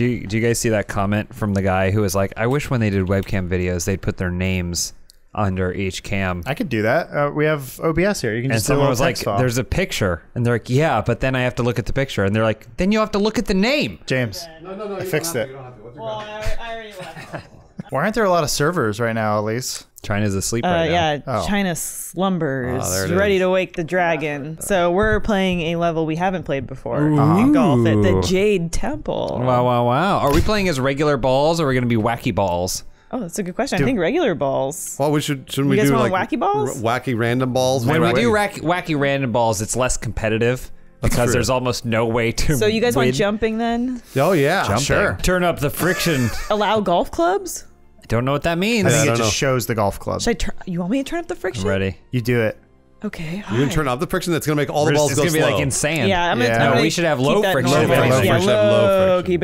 Do you guys see that comment from the guy who was like, I wish when they did webcam videos, they'd put their names under each cam. I could do that. We have OBS here. You can just do a little text file. There's a picture. And they're like, yeah, but then I have to look at the picture. And they're like, then you have to look at the name. James, no, I fixed it. Well, I already left. Why aren't there a lot of servers right now, Elyse? China's asleep right now. Yeah, oh. China slumbers, ready to wake the dragon. So we're playing a level we haven't played before. Ooh. Golf It, the Jade Temple. Wow, wow, wow. Are we playing as regular balls or are we going to be wacky balls? Oh, that's a good question. I think regular balls. Well, we shouldn't we do like wacky balls? Wacky random balls? When we do wacky random balls, it's less competitive. Because there's almost no way to So you guys win. Want jumping then? Oh, yeah, jumping. Sure. Turn up the friction. Allow golf clubs? I don't know what that means. I think it just shows the golf club. Should I you want me to turn up the friction? I'm ready. You do it. Okay. You're going to turn up the friction that's going to make all the balls go slow. It's going to be like insane. Yeah. No, we should have low friction. Keep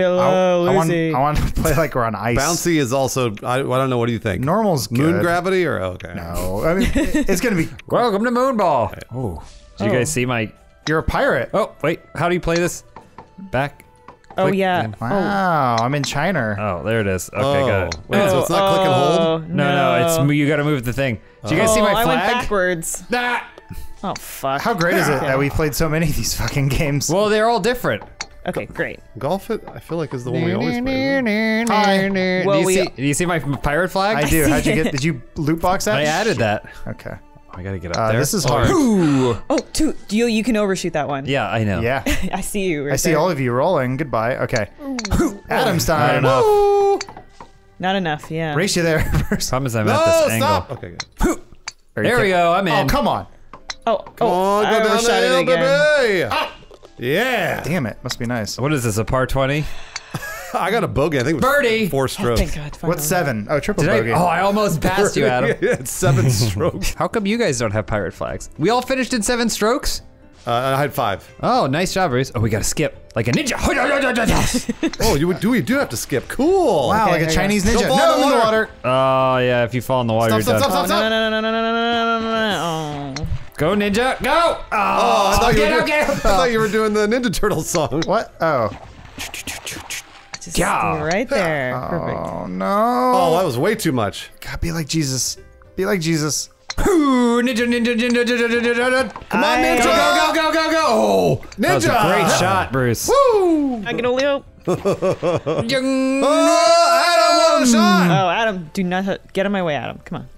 it low. I want to play like we're on ice. Bouncy is also, I don't know. What do you think? Normal's good. Moon gravity or, okay. No. I mean, it's going to be. Welcome to Moon Ball. Oh. Did you guys see my. You're a pirate. Oh, wait. How do you play this? Back. Oh, click. Yeah. Wow. Oh. I'm in China. Oh, there it is. Okay, got it. Wait, so it's not click and hold? No, it's you got to move the thing. Do you guys see my flag? I went backwards. Nah. Oh, fuck. How great is it that we played so many of these fucking games? Well, they're all different. Okay, great. Golf It, I feel like, is the one we always play. Hi. Well, do you see my pirate flag? I do. How'd you get? Did you loot box that? I added that. Okay. I gotta get up there. This is hard. Oh, you can overshoot that one. Yeah, I know. Yeah. I see you. Right I see there. All of you rolling. Goodbye. Okay. Adam's time. Not enough. Not enough. Yeah. Race you there. Problem is I'm at this angle. Stop. Okay. Good. There we go. I'm in. Oh, come on. Oh, I overshot it again. Ah. Yeah. Damn it. Must be nice. What is this? A par 20? I got a bogey. I think it was birdie. 4 strokes. Oh, thank God. What's 7? Oh, triple bogey. I almost passed you, Adam. It's 7 strokes. How come you guys don't have pirate flags? We all finished in 7 strokes? I had 5. Oh, nice job, Bruce. Oh, we gotta skip. Like a ninja. Oh, we do have to skip. Cool. Wow, okay, like a Chinese ninja. No, in the water. Oh, yeah, if you fall in the water, you're done. Stop. No. Go, ninja, go. Oh, I thought you were doing the Ninja Turtles song. What? Oh. Just stay right there. Oh, perfect. No. Oh, that was way too much. God, be like Jesus. Be like Jesus. Ninja. Come on, ninja. Go. Oh, ninja. That was a great shot, Bruce. Woo. I can only hope. Oh, Adam, one shot. Oh, Adam, do not get in my way, Adam. Come on.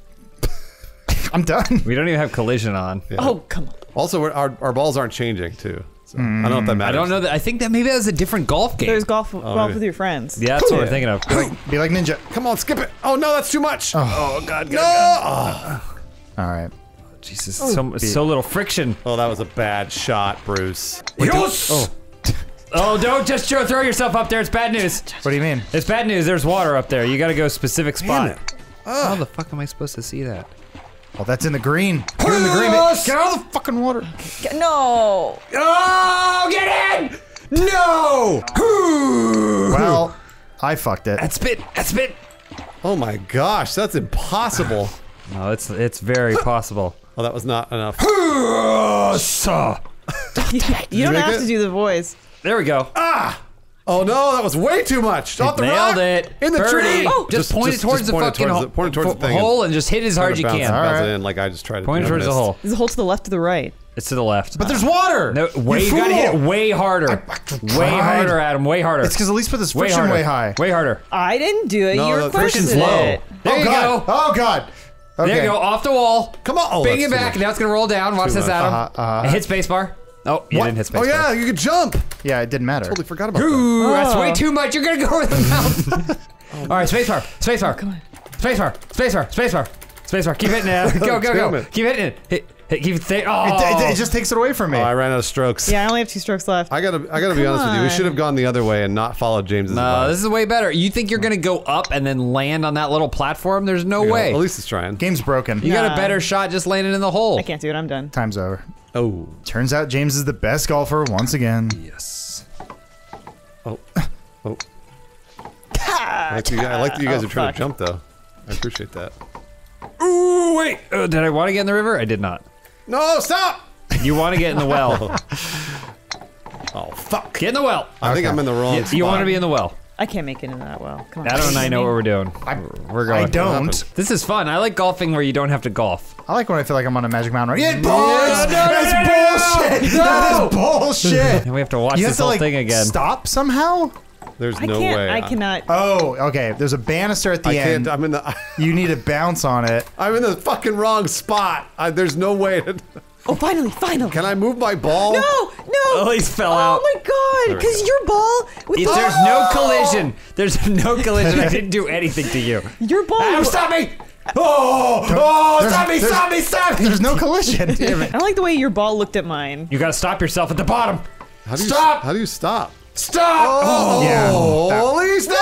I'm done. We don't even have collision on. Yeah. Oh, come on. Also, our balls aren't changing, too. So, I don't know if that matters. I don't know. I think that maybe that was a different golf game. There's golf with your friends. Yeah, that's what we're thinking of. Be like ninja. Come on, skip it. Oh no, that's too much. Oh God, God. No. All right. Jesus, so little friction. Oh, that was a bad shot, Bruce. Don't just throw yourself up there. It's bad news. What do you mean? It's bad news. There's water up there. You got to go specific spot. How the fuck am I supposed to see that? Oh, that's in the green. You're in the green. Get out of the fucking water. No. Oh, get in. No. Well, I fucked it. That's bit. Oh my gosh, that's impossible. No, it's very possible. Oh, that was not enough. You don't have to do the voice. There we go. Ah. Oh no, that was way too much. Off the rock. Nailed it. In the birdie. Tree. Oh, just point it towards the fucking hole and just hit as hard as you can. All right. It in like I just tried to point it towards the hole. Is the hole to the left or the right? It's to the left. But there's water. No, you gotta hit it way harder. Way harder, Adam. Way harder. It's because Elyse put this friction way high. Way harder. I didn't do it. No, the friction's low. There you go. Oh God. There you go. Off the wall. Come on. Bang it back. Now it's gonna roll down. Watch this, Adam. Hit spacebar. Oh, you didn't hit space. Oh yeah, you could jump. Yeah, it didn't matter. Totally forgot about that. That's way too much. You're gonna go over the mountain. All right, spacebar, spacebar, come on, spacebar, spacebar, spacebar, spacebar. Keep hitting it. Go. Keep hitting it. Hit, keep it. Oh, it just takes it away from me. Oh, I ran out of strokes. Yeah, I only have 2 strokes left. I gotta be honest with you. We should have gone the other way and not followed James's. No, this is way better. You think you're gonna go up and then land on that little platform? There's no way. Elyse is trying. Game's broken. You got a better shot just landing in the hole. I can't do it. I'm done. Time's over. Oh. Turns out James is the best golfer once again. Yes. Oh. I like that you guys are trying to jump though. I appreciate that. Ooh, wait. Did I want to get in the river? I did not. No, stop! You want to get in the well. Oh, fuck. Get in the well. I think I'm in the wrong spot. You want to be in the well. I can't make it in that well. Come on. Adam and I know what we're doing. We're going. I don't. This is fun. I like golfing where you don't have to golf. I like when I feel like I'm on a magic mountain. Right? Yeah, boys! No, that is bullshit! That is bullshit! And we have to watch this whole thing again. Stop somehow? There's no way. I cannot. Oh, okay. There's a banister at the end. I'm in the. You need to bounce on it. I'm in the fucking wrong spot. There's no way to. Oh, finally, finally! Can I move my ball? No, no! Elyse fell out. Oh my god, because your ball with the there's no collision. There's no collision. I didn't do anything to you. Your ball. Oh, stop me! Oh, oh, stop me, stop me, stop me! There's no collision. Damn it. I like the way your ball looked at mine. You gotta stop yourself at the bottom. How do you stop? How do you stop? Stop! Oh, yeah. Elyse, no!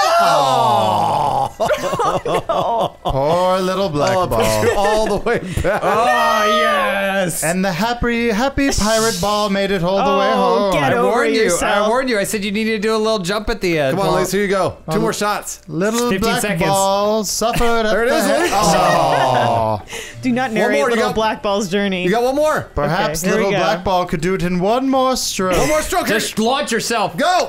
Oh, no. Poor little black ball. All the way back. Oh, yes! And the happy, happy pirate ball made it all the way home. Get over yourself. I warned you. I said you needed to do a little jump at the end. Come on, Elyse, here you go. Two more shots. Little 15 black seconds. Ball suffered there it is, Elyse. Oh. Do not narrate little black ball's journey. You got one more. Perhaps okay, little black ball could do it in one more stroke. One more stroke. Just launch yourself. Go!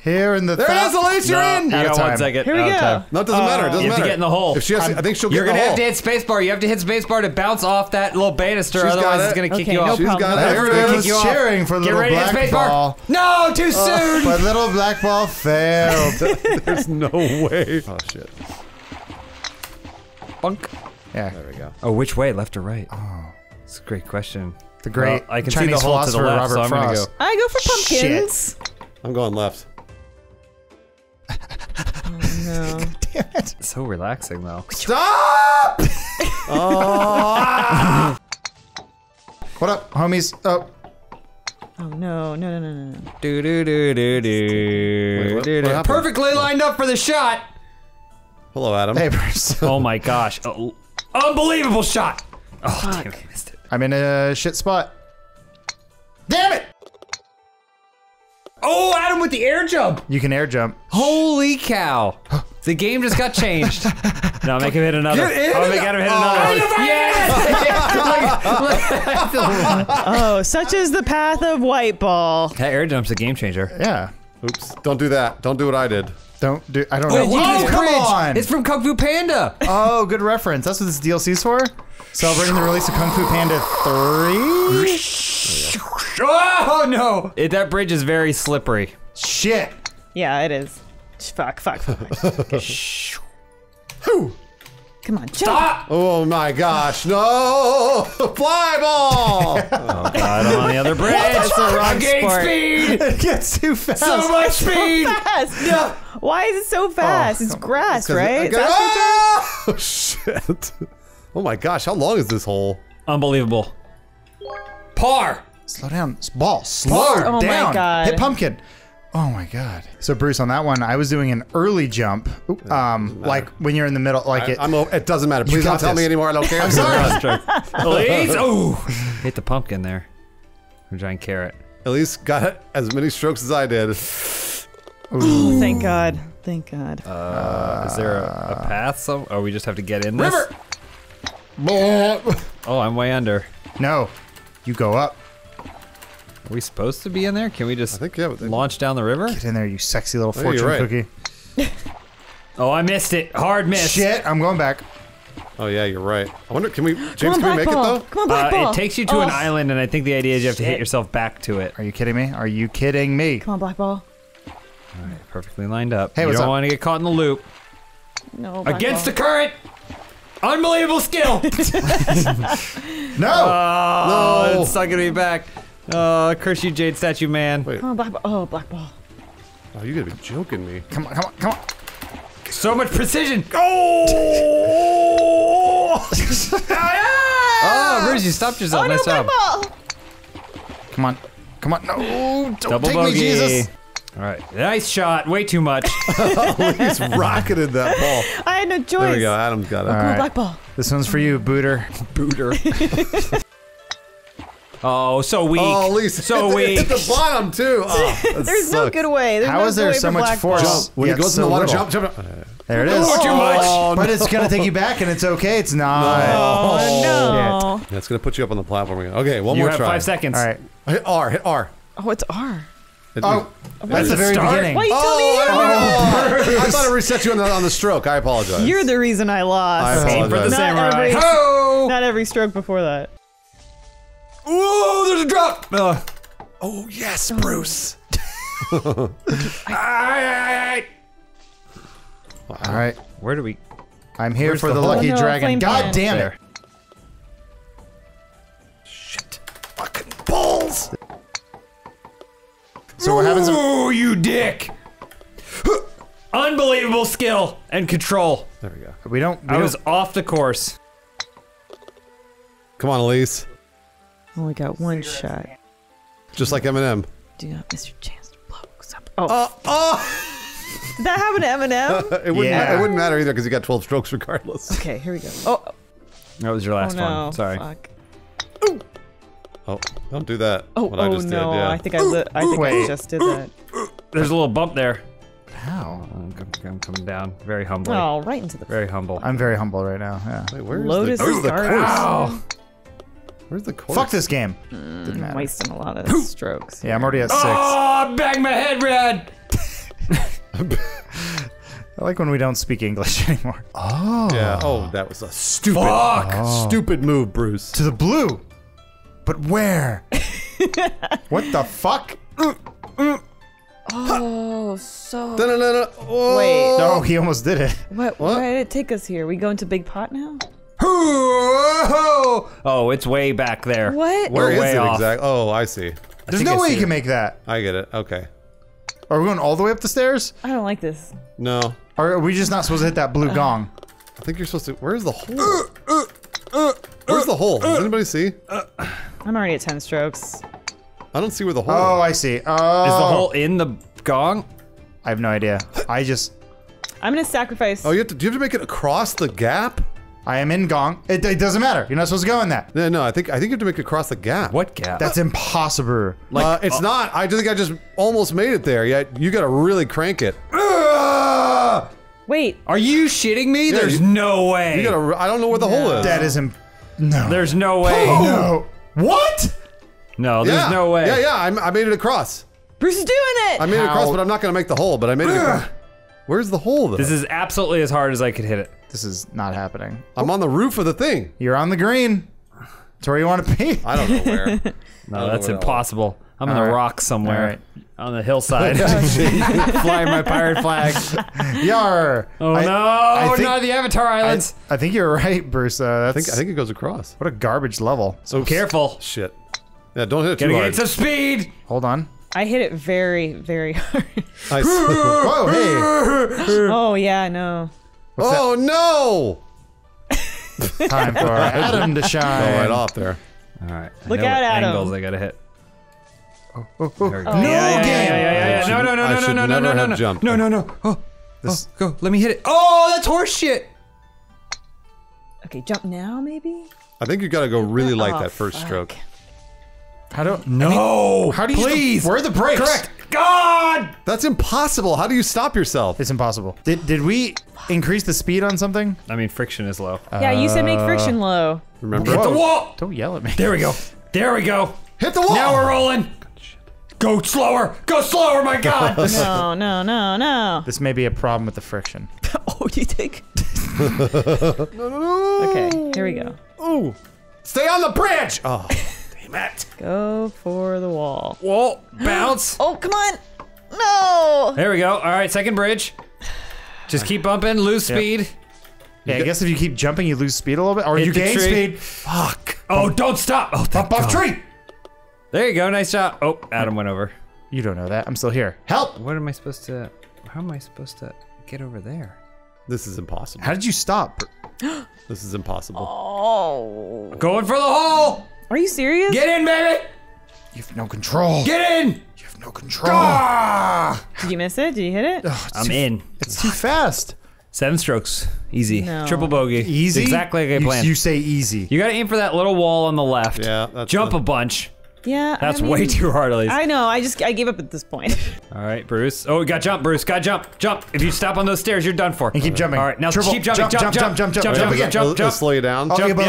Here in the there it is, Elyse, you're in! You got 1 second. Here we go. No, it doesn't matter, it doesn't matter. You have to get in the hole. If she has to, I think she'll get in the hole. You're gonna have to hit spacebar. You have to hit spacebar to bounce off that little banister, otherwise it's gonna kick you off. She's got it. There it is, cheering for little black ball. No, too soon! But little black ball failed. There's no way. Oh, shit. Bunk. Yeah. There we go. Oh, which way, left or right? Oh. That's a great question. The great I can see the hole to the left, so I'm gonna go. I go for pumpkins. I'm going left. No. Damn it. So relaxing though. Stop! Oh. What up, homies? Oh. Oh no, no, no, no, no. Do do do do do. Wait, perfectly lined up for the shot. Hello, Adam. Hey, Bruce. Oh my gosh. Oh. Unbelievable shot. Oh, fuck. Damn it, I missed it. I'm in a shit spot. Damn it! Oh, Adam with the air jump! You can air jump. Holy cow! The game just got changed. No, make him hit another. I'll make Adam hit another. Yes! Oh, such is the path of white ball. That air jump's a game changer. Yeah. Oops! Don't do that. Don't do what I did. Don't do. I don't know. Oh, come on! It's from Kung Fu Panda. Oh, good reference. That's what this DLC's for. Celebrating the release of Kung Fu Panda 3. Oh no! That bridge is very slippery. Shit! Yeah, it is. Fuck, fuck, fuck. Okay. Shh. Come on, jump! Stop! Oh my gosh, no! Fly ball! Oh god, I'm on the other bridge! It's a rock sport. Speed! It gets too fast! So much speed! So fast. No. Why is it so fast? It's grass, right? Oh shit! Oh my gosh, how long is this hole? Unbelievable. Par! Slow down, ball, slow down. Oh my god. Hit pumpkin. Oh my god. So Bruce, on that one, I was doing an early jump. Ooh, like when you're in the middle, like it doesn't matter. Please don't tell me anymore. I don't care. I'm sorry. Please. Oh, hit the pumpkin there. A giant carrot. Elyse got as many strokes as I did. Ooh. Thank God. Thank God. Is there a path? So, oh, we just have to get in this. River. Oh, I'm way under. No, you go up. Are we supposed to be in there? Can we just launch down the river? Get in there, you sexy little fortune cookie. Oh, I missed it. Hard miss. Shit, I'm going back. Oh yeah, you're right. I wonder, can we, James, can we make it though? Come on, black ball. It takes you to an island, and I think the idea is you have to hit yourself back to it. Are you kidding me? Are you kidding me? Come on, black ball. All right, perfectly lined up. Hey, what's up? You don't want to get caught in the loop. No, black ball. The current. Unbelievable skill. No. Oh, no. It's sucking me back. Curse you, Jade Statue Man. Wait. Oh, black ball. Oh, black ball. Oh, you gotta be joking me. Come on, come on, come on. So much precision. Oh! Oh, Bruce, you stopped yourself. Oh, nice job. Come on. Come on. No. Don't take me, Jesus. All right. Nice shot. Way too much. He's rocketed that ball. I had no choice. There we go. Adam's got it. All right. Black ball. This one's for you, Booter. Booter. Oh, so weak. Oh, Elyse. So weak. Hit the bottom, too. Oh, there's no good way. There's How is there so much force? Jump. When he goes in the water, jump, jump. There it is. Oh, too much. Oh, but it's going to take you back, and it's okay. It's not. Oh, no. Shit. That's going to put you up on the platform again. Okay, one more try. You have 5 seconds. All right. Hit R. Hit R. Oh, it's R. That's the very beginning. Why are you telling me? I thought it reset you on the stroke. I apologize. You're the reason I lost. I apologize. Not every stroke before that. Ooh, there's a drop! Oh, yes, Bruce. Alright. Where do we... I'm here for the lucky dragon. God damn it. Shit. Fucking balls! So we're having some... Ooh, you dick! Unbelievable skill and control. There we go. We don't... I was off the course. Come on, Elyse. Only got one shot. Just like Eminem. Do not miss your chance to blow up. Oh. Did that happen to Eminem? It wouldn't matter either because he got 12 strokes regardless. Okay, here we go. Oh. That was your last one. Sorry. Fuck. Ooh. Oh, don't do that. Oh, what I just did, yeah. I think I just did that. There's a little bump there. How? I'm coming down very humbly. Oh, right into the... Very humble. I'm very humble right now, yeah. Wait, where's the course? Where's the course? Fuck this game. I'm wasting a lot of strokes. Yeah, I'm already at 6. Oh, I banged my head, Brad! I like when we don't speak English anymore. Oh. Yeah, oh, that was a stupid... Fuck! Stupid move, Bruce. To the blue! But where? What the fuck? Oh, so... Da -da -da -da. Oh. Wait. No, he almost did it. What? Why did it take us here? We going to Big Pot now? Oh, it's way back there. What? Where is it exactly? Oh, I see. There's no way you can make that. I get it. Okay. Are we going all the way up the stairs? I don't like this. No. Are we just not supposed to hit that blue gong? I think you're supposed to... Where's the hole? Where's the hole? Does anybody see? I'm already at 10 strokes. I don't see where the hole is. Oh, I see. Oh. Is the hole in the gong? I have no idea. I just... I'm gonna sacrifice... Oh, do you have to make it across the gap? I am in gong. It doesn't matter. You're not supposed to go in that. No, no. I think you have to make it across the gap. What gap? That's impossible. Like it's not. I think I just almost made it there. Yeah, you gotta really crank it. Wait. Are you shitting me? Yeah, there's no way. You gotta. I don't know where the hole is. That isn't. No. There's no way. Oh. No. What? No. There's no way. Yeah, yeah. I made it across. Bruce is doing it. I made it across, but I'm not gonna make the hole. But I made it across. Where's the hole though? This is absolutely as hard as I could hit it. This is not happening. I'm on the roof of the thing. You're on the green. It's where you want to be. I don't know where. No, that's impossible. I'm on the rock somewhere. Right. On the hillside. Flying my pirate flag. Yar. Oh no, not the Avatar Islands. I think you're right, Bruce. I think it goes across. What a garbage level. So careful. Shit. Yeah, don't hit it too hard. Gotta get some speed. Hold on. I hit it very, very hard. Whoa, hey. Oh, yeah, no. No! Time for Adam to shine. Go right off there. All right. Look out, Adam. Angles I gotta hit. Oh. No game! Yeah. No, oh, go. Let me hit it. Oh, that's horse shit. Okay, jump now, maybe. I think you gotta go really light that first stroke. How do? How do you? Please. Where are the brakes? Correct. God! That's impossible. How do you stop yourself? It's impossible. Did we increase the speed on something? I mean, friction is low. Yeah, you said make friction low. Remember? Hit the wall! Don't yell at me. There we go. There we go. Hit the wall! Now we're rolling. Go slower! Go slower, my God! No. This may be a problem with the friction. Oh, do you think? No. Okay, here we go. Ooh. Stay on the branch! Oh. Matt. Go for the wall. Whoa, bounce. Oh, come on. No. There we go. All right, second bridge. Just keep bumping, lose speed. Yeah, I guess if you keep jumping, you lose speed a little bit. Or you gain speed. Fuck. Oh, don't stop. Oh, bump off tree. There you go. Nice shot. Oh, Adam went over. You don't know that. I'm still here. Help. What am I supposed to, how am I supposed to get over there? This is impossible. How did you stop? This is impossible. Oh. Going for the hole. Are you serious? Get in, baby! You have no control. Get in! You have no control. Ah! Did you miss it? Did you hit it? Oh, I'm in. It's too fast. 7 strokes. Easy. No. Triple bogey. Easy? Exactly like I planned. You say easy. You gotta aim for that little wall on the left. Yeah. That's jump a bunch. Yeah, that's way too hard, at least. I know, I gave up at this point. All right, Bruce. Oh, we got jump, Bruce. Got jump, jump. If you stop on those stairs, you're done for. And keep jumping. All right, now keep jumping. Jump. It'll slow you down. Jump. There,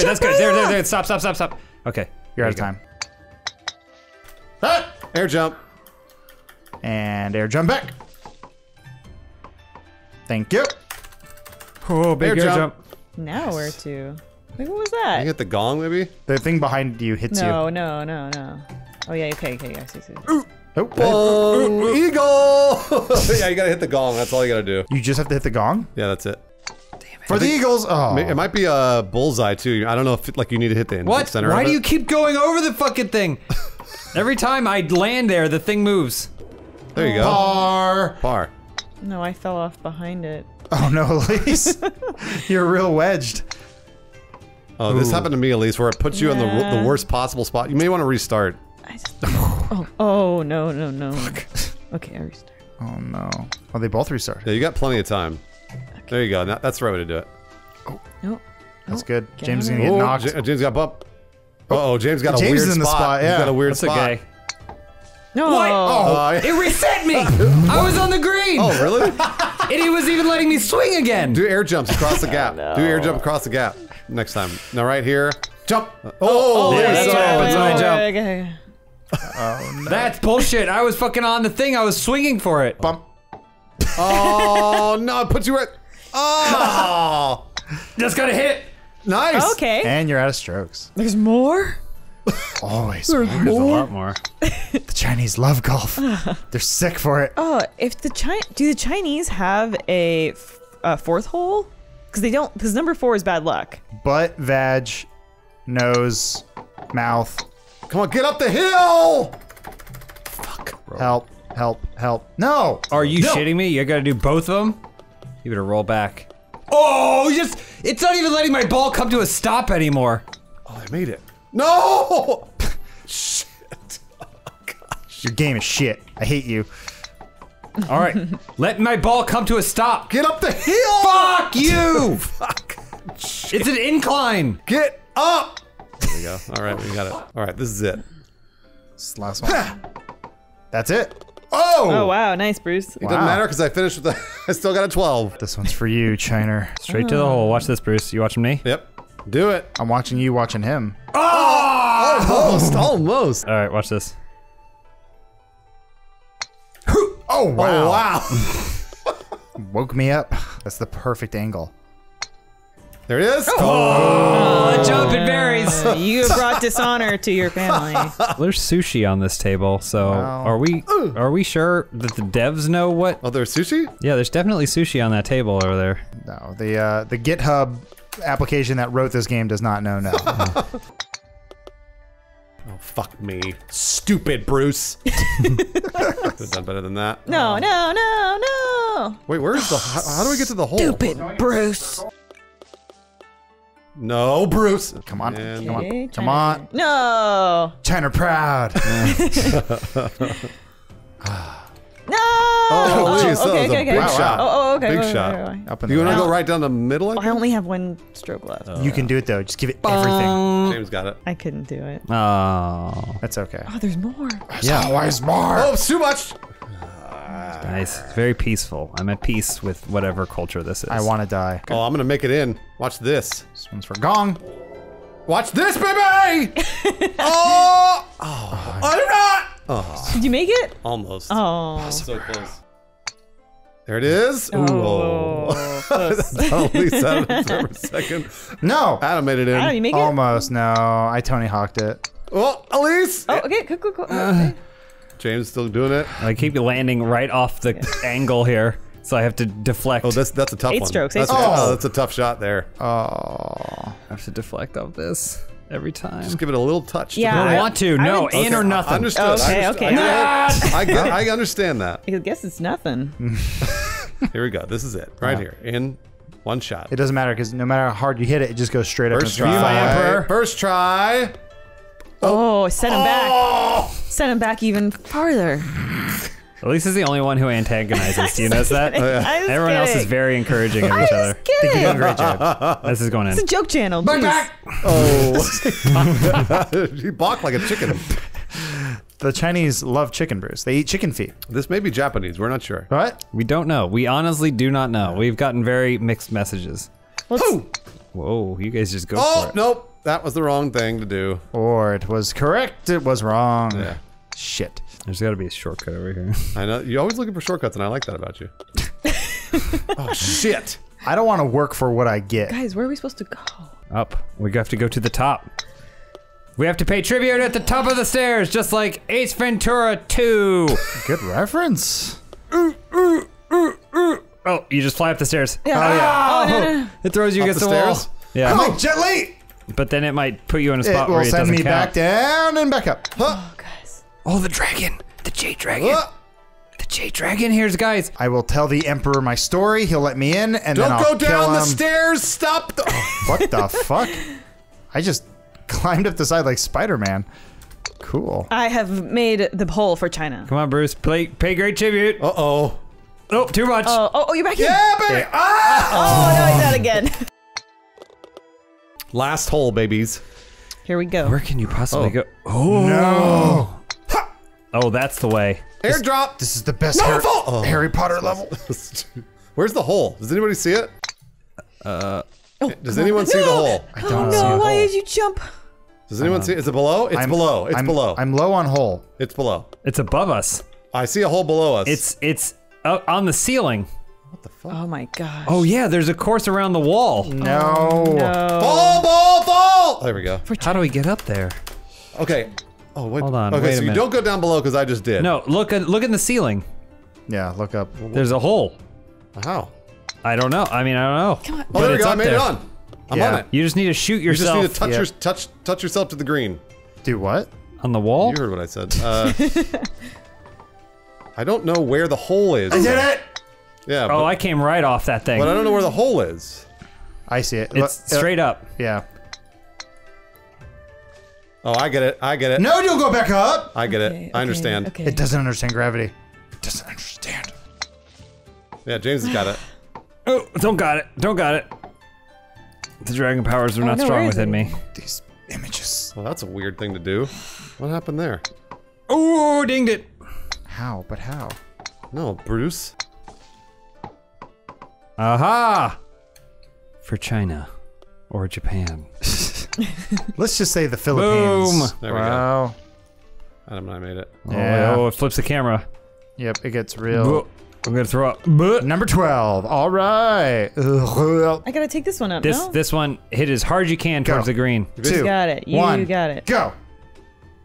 that's good. There. Stop. Okay, you're out of time. Air jump. And air jump back. Thank you. Oh, big air jump. Now where to? Wait, what was that? You hit the gong, maybe? The thing behind you hits you. No, no, no, no. Oh, yeah, okay, okay, yeah, I see, see. Ooh. Nope. Whoa, eagle! Yeah, you gotta hit the gong. That's all you gotta do. You just have to hit the gong? Yeah, that's it. Damn it. For the eagles! Oh. It might be a bullseye, too. I don't know if it, like, you need to hit the center of it. Why do you keep going over the fucking thing? Every time I land there, the thing moves. There you go. Par! Par. No, I fell off behind it. Oh, no, Elyse. You're real wedged. Oh, this happened to me, Elyse, where it puts you in the worst possible spot. You may want to restart. I just... Oh, oh, no, no, no. Fuck. Okay, I restart. Oh, no. Oh, they both restart. Yeah, you got plenty of time. Okay. There you go. Now, that's the right way to do it. Oh. Nope. That's good. Get James is going to get knocked. James got bumped. Uh-oh, James got a weird spot. James is in the spot, yeah. He's got a weird spot. Okay. No. What? Oh, it reset me! I was on the green! Oh, really? And he was even letting me swing again! Do air jumps across the gap. Oh, no. Do air jump across the gap. Next time. Now right here. Jump! Oh! That's what happens when I jump. Okay. Oh, no. That's bullshit. I was fucking on the thing. I was swinging for it. Bump. Oh, no. It puts you right. Oh. Just got to hit it. Nice. Okay. And you're out of strokes. There's more? Always. There's a lot more. The Chinese love golf. They're sick for it. Oh, if the do the Chinese have a fourth hole? Because they don't, because number 4 is bad luck. Butt, vag, nose, mouth. Come on, get up the hill! Fuck. Bro. Help, help, help. No! Are you shitting me? You gotta do both of them? You better roll back. Oh, just, it's not even letting my ball come to a stop anymore. Oh, I made it. No! Shit. Oh, gosh. Your game is shit. I hate you. All right. Let my ball come to a stop. Get up the hill! Fuck you! Fuck. Shit. It's an incline. Get up! There we go. All right, we got it. All right, this is it. This is the last one. That's it. Oh! Oh, wow. Nice, Bruce. It doesn't matter because I finished with the... I still got a 12. This one's for you, Chiner. Straight to the hole. Watch this, Bruce. You watching me? Yep. Do it. I'm watching you watching him. Oh! Almost. Almost. All right, watch this. Oh, wow. Oh, wow. Woke me up. That's the perfect angle. There it is! Oh, oh jump and berries! You have brought dishonor to your family. There's sushi on this table, so are we sure that the devs know what? Oh, there's sushi? Yeah, there's definitely sushi on that table over there. No, the GitHub application that wrote this game does not know now. Oh, fuck me, stupid Bruce. Could have done better than that. No, no, no, no! Wait, where's the? How do we get to the hole? Stupid Bruce. No, Bruce! Come on, okay, come on, come on! No! China proud! No! Oh, geez, that was a big shot. Oh, okay. Big shot. You wanna go right down the middle? I only have one stroke left. You can do it though, just give it everything. James got it. I couldn't do it. Oh. That's okay. Oh, there's more. Yeah, there's more! Oh, it's too much! Nice. It's very peaceful. I'm at peace with whatever culture this is. I want to die. Oh, I'm going to make it in. Watch this. This one's for Gong. Watch this, baby! Oh! Oh, I did not! Oh. Did you make it? Almost. Oh. So close. There it is. Oh. Oh. That's only 7 seconds. No! Adam made it in. Adam, you make it? Almost, no. I Tony Hawked it. Oh, Elyse! Oh, okay. Cool, cool, cool. Okay. James still doing it. I keep landing right off the angle here, so I have to deflect. Oh, that's a tough one. 8 strokes. That's that's a tough shot there. Oh, I have to deflect off this every time. Just give it a little touch. Yeah, I don't want to. No, in or nothing. Understood. Okay, okay. I understand that. I guess it's nothing. Here we go. This is it. Right here. In one shot. It doesn't matter because no matter how hard you hit it, it just goes straight up. First try. First try. Oh, send him back. Send him back even farther. Elyse is the only one who antagonizes. Do you notice that? Everyone else is very encouraging of each other. You're doing a great job. This is going in. It's a joke channel. Back, back. Oh. You balk like a chicken. The Chinese love chicken, Bruce. They eat chicken feet. This may be Japanese. We're not sure. What? We don't know. We honestly do not know. We've gotten very mixed messages. Whoa, you guys just go for it. Oh, nope. That was the wrong thing to do. Or it was correct, it was wrong. Yeah. Shit. There's gotta be a shortcut over here. I know, you're always looking for shortcuts and I like that about you. Oh, shit. I don't want to work for what I get. Guys, where are we supposed to go? Up. We have to go to the top. We have to pay tribute at the top of the stairs, just like Ace Ventura 2. Good reference. Oh, you just fly up the stairs. Yeah. Oh, yeah. Oh, yeah. It throws you up against the wall. Yeah. Come on, jet late. But then it might put you in a spot where it doesn't count. It will send me back down and back up. Huh. Oh, guys. Oh, the dragon. The Jade Dragon. The Jade Dragon here's guys. I will tell the Emperor my story. He'll let me in, and then I'll kill him. Don't go down the stairs. Stop the. Oh, what the fuck? I just climbed up the side like Spider-Man. Cool. I have made the hole for China. Come on, Bruce. Pay great tribute. Uh-oh. Oh, too much. Oh, you're back in. Yeah, baby. Ah! Oh, no, he's out again. Last hole, babies. Here we go. Where can you possibly go? Oh, no. Ha! Oh, that's the way. Airdrop. This is the best Harry Potter level. Where's the hole? Does anybody see it? Does anyone see the hole? I don't see the hole. Why did you jump? Does anyone see? Is it below? It's below. It's below. I'm low on hole. It's below. It's above us. I see a hole below us. It's on the ceiling. What the fuck? Oh my gosh. Oh yeah, there's a course around the wall. No. Fall! There we go. How do we get up there? Okay. Oh wait. Hold on. Okay, wait so you don't go down below because I just did. No, look in the ceiling. Yeah, look up. There's a hole. How? I don't know. I mean, I don't know. Come on. Oh, there we go. I made it on. I'm on it. You just need to shoot yourself. You just need to touch yourself to the green. Do what? On the wall? You heard what I said. I don't know where the hole is. I did it! Yeah. Oh, I came right off that thing. But I don't know where the hole is. I see it. It's straight up. Yeah. Oh, I get it. I get it. No, don't go back up! I get it. I understand. Okay. It doesn't understand gravity. It doesn't understand. Yeah, James has got it. Oh, don't got it. Don't got it. The dragon powers are not strong within me. These images. Well, that's a weird thing to do. What happened there? Oh, dinged it. How? But how? No, Bruce. Aha! For China. Or Japan. Let's just say the Philippines. Boom! There we go. Adam and I made it. Yeah. Oh, it flips the camera. Yep, it gets real. I'm gonna throw up. Number 12. All right. I gotta take this one up, This one, hit as hard as you can towards the green. You got it. You got it. Go!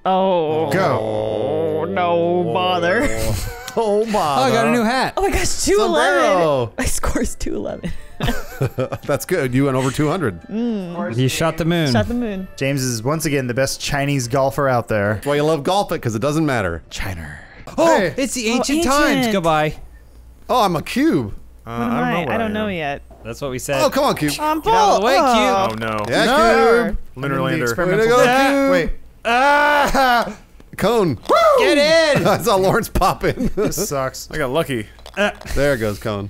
Oh. Go. Oh, no bother. Oh, bother. Oh, I got a new hat. Oh my gosh, 211. My score's 211. That's good. You went over 200. Mm. You shot the moon. Shot the moon. James is once again the best Chinese golfer out there. That's why you love Golf It, because it doesn't matter. China. Oh, hey. It's the ancient times. Goodbye. Oh, I'm a cube. I don't know yet. That's what we said. Oh, come on, cube. I'm full. Get out of the way, cube. Oh, no. Yeah, cube. Lunar lander. Way to go, cube. Wait. Ah! Cone. Woo! Get in! I saw Lawrence pop in. This sucks. I got lucky. There goes Cone.